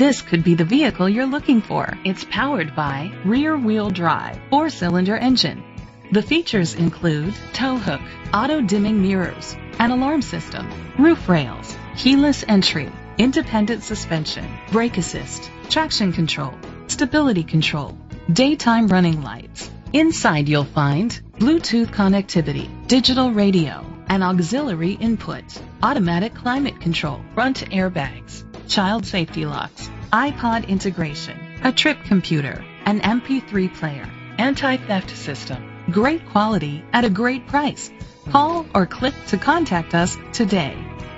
This could be the vehicle you're looking for. It's powered by rear-wheel drive, 4-cylinder engine. The features include tow hook, auto-dimming mirrors, an alarm system, roof rails, keyless entry, independent suspension, brake assist, traction control, stability control, daytime running lights. Inside you'll find Bluetooth connectivity, digital radio, an auxiliary input, automatic climate control, front airbags, child safety locks, iPod integration, a trip computer, an MP3 player, anti-theft system. Great quality at a great price. Call or click to contact us today.